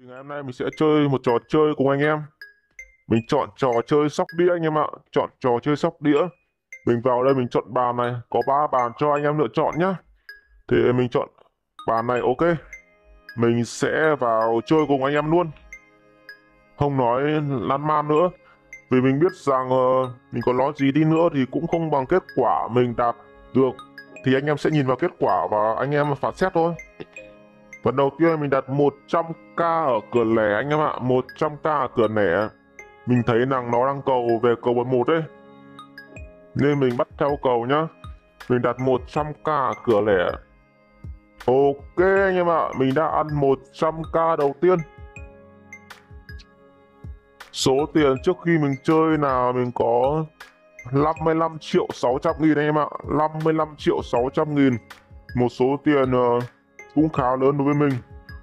Thì ngày hôm nay mình sẽ chơi một trò chơi cùng anh em. Mình chọn trò chơi sóc đĩa anh em ạ. Chọn trò chơi sóc đĩa. Mình vào đây mình chọn bàn này. Có 3 bàn cho anh em lựa chọn nhá. Thì mình chọn bàn này, ok. Mình sẽ vào chơi cùng anh em luôn. Không nói lan man nữa. Vì mình biết rằng mình có nói gì đi nữa thì cũng không bằng kết quả mình đạt được. Thì anh em sẽ nhìn vào kết quả và anh em phán xét thôi. Phần đầu tiên mình đặt 100k ở cửa lẻ anh em ạ. 100k ở cửa lẻ. Mình thấy rằng nó đang cầu về cầu 11 ấy, nên mình bắt theo cầu nhá. Mình đặt 100k ở cửa lẻ. Ok anh em ạ, mình đã ăn 100k đầu tiên. Số tiền trước khi mình chơi là mình có 55.600.000 anh em ạ. 55.600.000. Một số tiền cũng khá lớn đối với mình.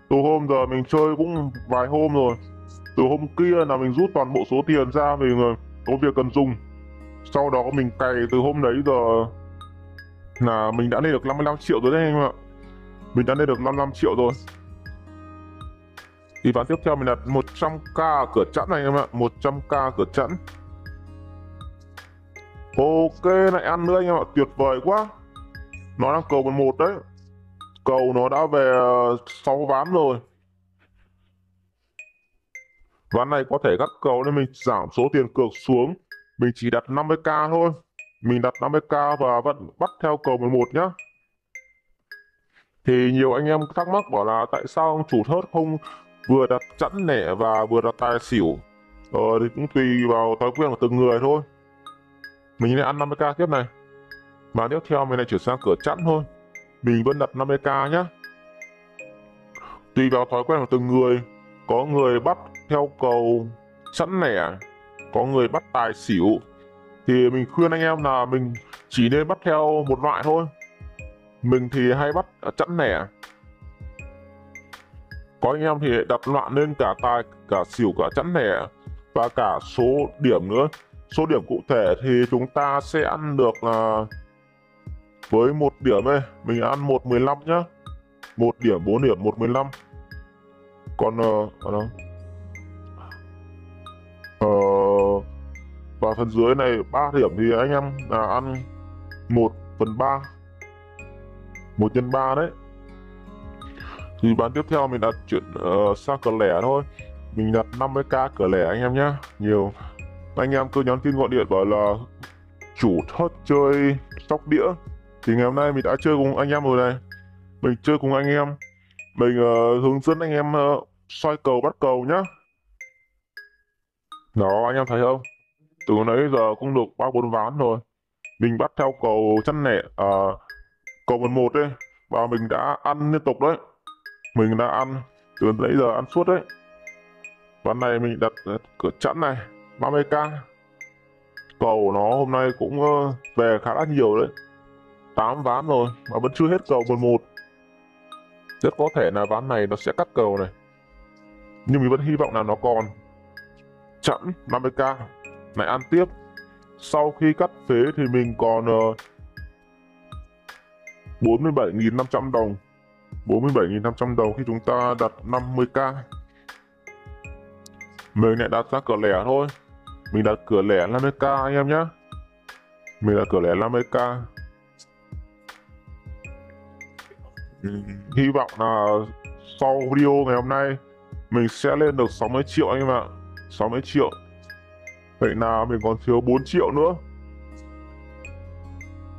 Từ hôm giờ mình chơi cũng vài hôm rồi. Từ hôm kia là mình rút toàn bộ số tiền ra, mình có việc cần dùng. Sau đó mình cày từ hôm đấy giờ là mình đã lên được 55 triệu rồi đấy anh em ạ. Mình đã lên được 55 triệu rồi. Thì ván tiếp theo mình đặt 100k cửa chẵn này anh em ạ. 100k cửa chẵn. Ok, lại ăn nữa anh em ạ. Tuyệt vời quá. Nó đang cầu 11 đấy. Cầu nó đã về 6 ván rồi. Ván này có thể cắt cầu nên mình giảm số tiền cược xuống. Mình chỉ đặt 50k thôi. Mình đặt 50k và vẫn bắt theo cầu 11 nhá. Thì nhiều anh em thắc mắc bảo là tại sao chủ thớt không vừa đặt chẵn lẻ và vừa đặt tài xỉu. Thì cũng tùy vào thói quen của từng người thôi. Mình lại ăn 50k tiếp này. Và tiếp theo mình lại chuyển sang cửa chẵn thôi. Mình vẫn đặt 50k nhá. Tùy vào thói quen của từng người. Có người bắt theo cầu chẵn lẻ, có người bắt tài xỉu. Thì mình khuyên anh em là mình chỉ nên bắt theo một loại thôi. Mình thì hay bắt chẵn lẻ. Có anh em thì đặt loạn lên cả tài, cả xỉu, cả chẵn lẻ và cả số điểm nữa. Số điểm cụ thể thì chúng ta sẽ ăn được là với 1 điểm ấy, mình ăn 1.15 nhá. 1 điểm, 4 điểm, 1.15. Còn và phần dưới này 3 điểm thì anh em là ăn 1/3. 1 x 3 đấy. Thì bán tiếp theo mình đặt chuyển sang cửa lẻ thôi. Mình đặt 50k cửa lẻ anh em nhá. Nhiều anh em cứ nhắn tin gọi điện bảo là chủ thớt chơi sóc đĩa. Thì ngày hôm nay mình đã chơi cùng anh em rồi này. Mình chơi cùng anh em. Mình hướng dẫn anh em soi cầu bắt cầu nhá. Đó anh em thấy không? Từ nãy giờ cũng được 3-4 ván rồi. Mình bắt theo cầu chẵn lẻ, cầu 11 đấy. Và mình đã ăn liên tục đấy. Mình đã ăn từ nãy giờ ăn suốt đấy. Ván này mình đặt cửa chẵn này 30k. Cầu nó hôm nay cũng về khá là nhiều đấy. 8 ván rồi mà vẫn chưa hết cầu 11. Rất có thể là ván này nó sẽ cắt cầu này. Nhưng mình vẫn hy vọng là nó còn. Chẵn 50k. Lại ăn tiếp. Sau khi cắt phế thì mình còn 47.500 đồng. 47.500 đồng khi chúng ta đặt 50k. Mình lại đặt ra cửa lẻ thôi. Mình đặt cửa lẻ 50k anh em nhé. Mình đặt cửa lẻ 50k. Hy vọng là sau video ngày hôm nay mình sẽ lên được 60 triệu anh em ạ. 60 triệu. Vậy là mình còn thiếu 4 triệu nữa.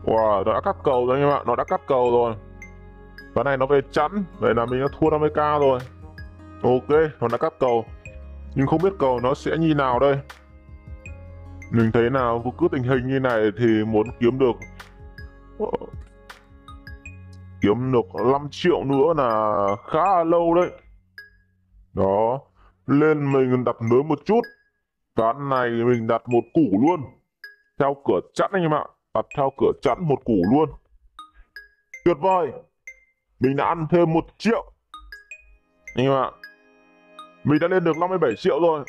Wow, nó đã cắt cầu rồi anh em ạ. Nó đã cắt cầu rồi. Ván này nó về chẵn. Vậy là mình đã thua 50k rồi. Ok, nó đã cắt cầu. Nhưng không biết cầu nó sẽ như nào đây. Mình thấy là cứ tình hình như này thì muốn kiếm được 5 triệu nữa là khá là lâu đấy. Đó, lên mình đặt nới một chút. Ván này mình đặt một củ luôn. Theo cửa chẵn anh em ạ. Đặt theo cửa chẵn một củ luôn. Tuyệt vời. Mình đã ăn thêm 1 triệu. Anh em ạ. Mình đã lên được 57 triệu rồi.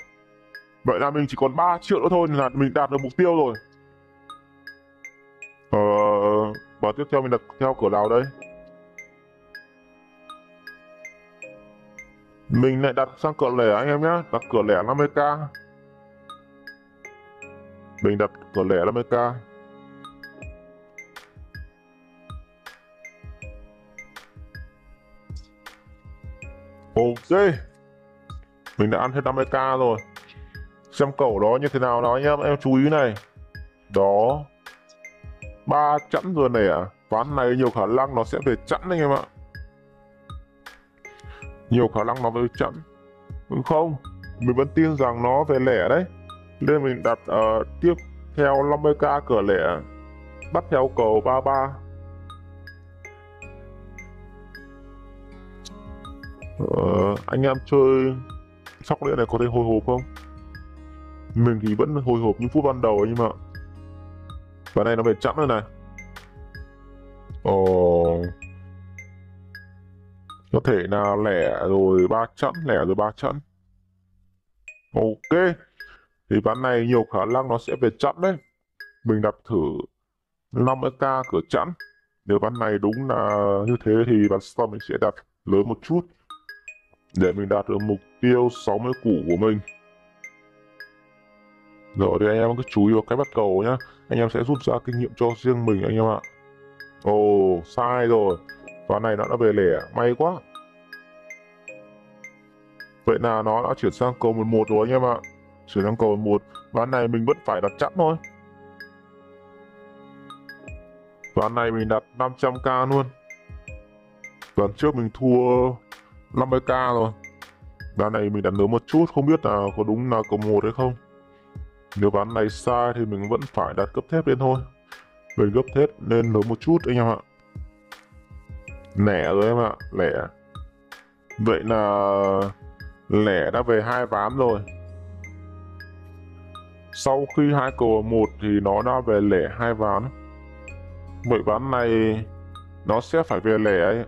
Vậy là mình chỉ còn 3 triệu nữa thôi là mình đạt được mục tiêu rồi. Và tiếp theo mình đặt theo cửa nào đây? Mình lại đặt sang cửa lẻ anh em nhé, đặt cửa lẻ 50k. Mình đặt cửa lẻ 50k. Ok, mình đã ăn hết 50k rồi. Xem cẩu đó như thế nào đó nhé, em chú ý này. Đó, 3 chẵn rồi này ạ. Ván này nhiều khả năng nó sẽ về chẵn anh em ạ. Nhiều khả năng nó về chẵn. Đúng không? Mình vẫn tin rằng nó về lẻ đấy. Nên mình đặt tiếp theo 50k cửa lẻ. Bắt theo cầu 33. Anh em chơi sóc đĩa này có thấy hồi hộp không? Mình thì vẫn hồi hộp những phút ban đầu nhưng mà ván này nó về chẵn rồi này. Có thể là lẻ rồi 3 chẵn, lẻ rồi 3 chẵn. Ok, thì ván này nhiều khả năng nó sẽ về chẵn đấy. Mình đặt thử 50k cửa chẵn. Nếu ván này đúng là như thế thì ván sau mình sẽ đặt lớn một chút để mình đạt được mục tiêu 60 củ của mình. Rồi thì anh em cứ chú ý vào cái bắt cầu nhá. Anh em sẽ rút ra kinh nghiệm cho riêng mình anh em ạ. Sai rồi. Ván này nó đã về lẻ, may quá. Vậy là nó đã chuyển sang cầu 11 rồi anh em ạ. Chuyển sang cầu 11. Ván này mình vẫn phải đặt chẵn thôi. Ván này mình đặt 500k luôn. Ván trước mình thua 50k rồi. Ván này mình đặt lớn một chút, không biết là có đúng là cầu 1 hay không. Nếu ván này sai thì mình vẫn phải đặt cấp thép lên thôi. Mình gấp thép lên lớn một chút anh em ạ. Lẻ rồi em ạ, lẻ. Vậy là lẻ đã về 2 ván rồi. Sau khi hai cầu 1 thì nó đã về lẻ 2 ván. Vậy ván này nó sẽ phải về lẻ ấy.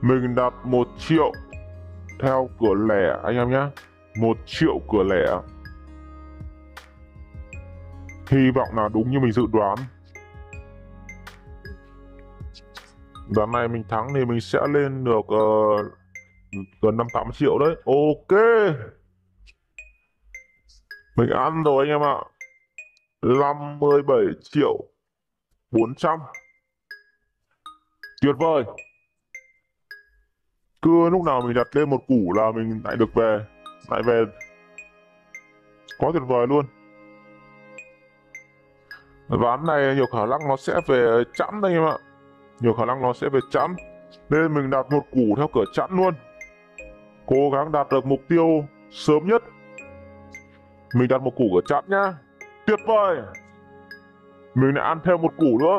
Mình đặt 1 triệu theo cửa lẻ anh em nhé. 1 triệu cửa lẻ. Hy vọng là đúng như mình dự đoán. Ván này mình thắng thì mình sẽ lên được gần 58 triệu đấy. Ok, mình ăn rồi anh em ạ. 57 triệu 400. Tuyệt vời. Cứ lúc nào mình đặt lên một củ là mình lại được về. Lại về. Quá tuyệt vời luôn. Ván này nhiều khả năng nó sẽ về chẵn đây em ạ. Nhiều khả năng nó sẽ về chẵn. Nên mình đặt một củ theo cửa chẵn luôn. Cố gắng đạt được mục tiêu sớm nhất. Mình đặt một củ cửa chẵn nhá. Tuyệt vời. Mình đã ăn thêm một củ nữa.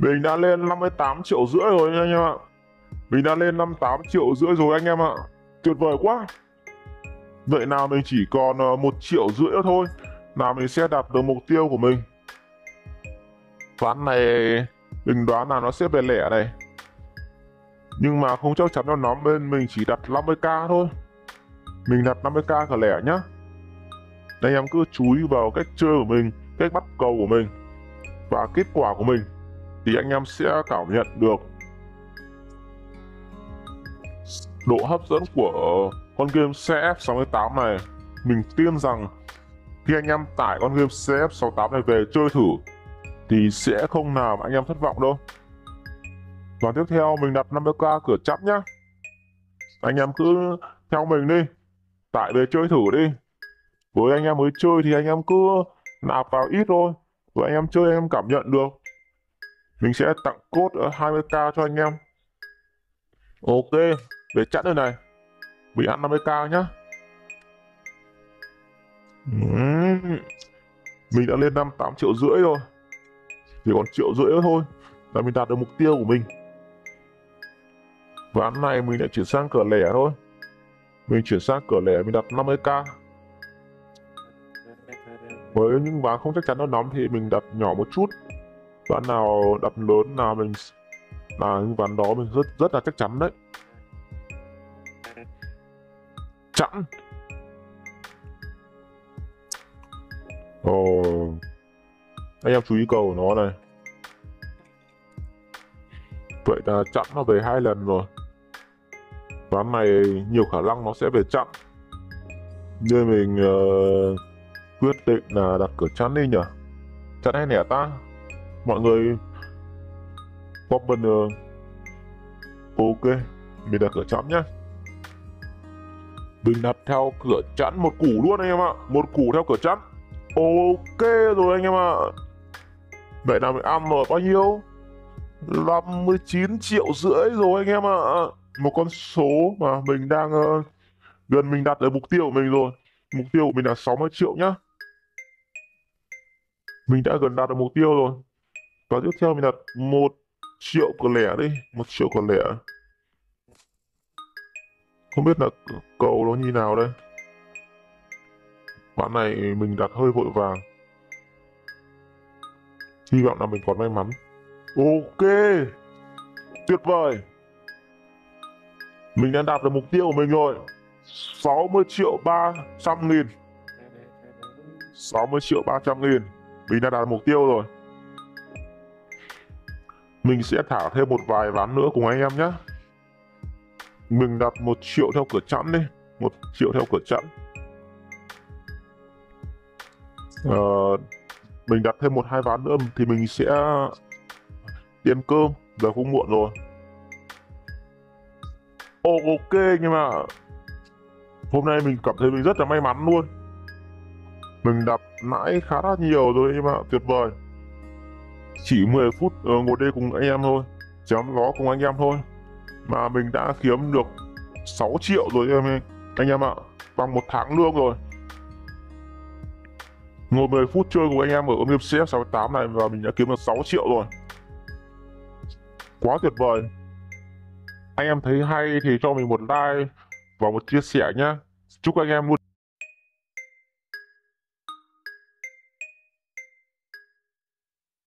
Mình đã lên 58,5 triệu rồi nha anh em ạ. Mình đã lên 58,5 triệu rồi anh em ạ. Tuyệt vời quá. Vậy nào mình chỉ còn 1,5 triệu nữa thôi là mình sẽ đạt được mục tiêu của mình. Ván này mình đoán là nó sẽ về lẻ này. Nhưng mà không chắc chắn cho nó nên mình chỉ đặt 50k thôi. Mình đặt 50k cả lẻ nhá. Anh em cứ chú ý vào cách chơi của mình, cách bắt cầu của mình và kết quả của mình thì anh em sẽ cảm nhận được độ hấp dẫn của con game CF68 này. Mình tin rằng khi anh em tải con game CF68 này về chơi thử thì sẽ không làm anh em thất vọng đâu. Và tiếp theo mình đặt 50k cửa chẵn nhá. Anh em cứ theo mình đi, tải về chơi thử đi. Với anh em mới chơi thì anh em cứ nạp vào ít thôi. Với anh em chơi anh em cảm nhận được. Mình sẽ tặng code 20k cho anh em. Ok, về chẵn đây này. Mình ăn 50k nhá. Mình đã lên 58,5 triệu rồi. Chỉ còn 1,5 triệu nữa thôi là mình đạt được mục tiêu của mình. Ván này mình lại chuyển sang cửa lẻ thôi. Mình chuyển sang cửa lẻ, mình đặt 50k. Với những ván không chắc chắn nó nóng thì mình đặt nhỏ một chút. Ván nào đặt lớn là mình là những ván đó mình rất là chắc chắn đấy. Chẵn. Anh em chú ý cầu của nó này. Vậy là chẵn nó về 2 lần rồi. ván này nhiều khả năng nó sẽ về chặn, nên mình quyết định là đặt cửa chắn đi nhỉ. Chắn hay nẻ ta? Mọi người open. Ok, mình đặt cửa chắn nhé. Mình đặt theo cửa chắn một củ luôn anh em ạ. Một củ theo cửa chắn. Ok rồi anh em ạ. Vậy là mình ăn rồi bao nhiêu? 59,5 triệu rồi anh em ạ. Một con số mà mình đang gần mình đặt ở mục tiêu của mình rồi. Mục tiêu của mình là 60 triệu nhá. Mình đã gần đạt được mục tiêu rồi. Và tiếp theo mình đặt 1 triệu cờ lẻ đi. 1 triệu cờ lẻ. Không biết là cầu nó như nào đây. Ván này mình đặt hơi vội vàng. Hy vọng là mình còn may mắn. Ok, tuyệt vời. Mình đã đạt được mục tiêu của mình rồi. 60.300.000. 60.300.000. Mình đã đạt được mục tiêu rồi. Mình sẽ thả thêm một vài ván nữa cùng anh em nhé. Mình đặt 1 triệu theo cửa chẵn đi. 1 triệu theo cửa chẵn. Mình đặt thêm 1-2 ván nữa thì mình sẽ tiền cơm, giờ cũng muộn rồi. Ok nhưng mà hôm nay mình cảm thấy mình rất là may mắn luôn. Mình đặt nãy khá là nhiều rồi nhưng mà tuyệt vời. Chỉ 10 phút ngồi đây cùng anh em thôi, chém gió cùng anh em thôi, mà mình đã kiếm được 6 triệu rồi anh em ạ. Bằng 1 tháng lương rồi. Ngồi 10 phút chơi cùng anh em ở ôm game CF68 này và mình đã kiếm được 6 triệu rồi. Quá tuyệt vời. Anh em thấy hay thì cho mình một like và một chia sẻ nhé. Chúc anh em luôn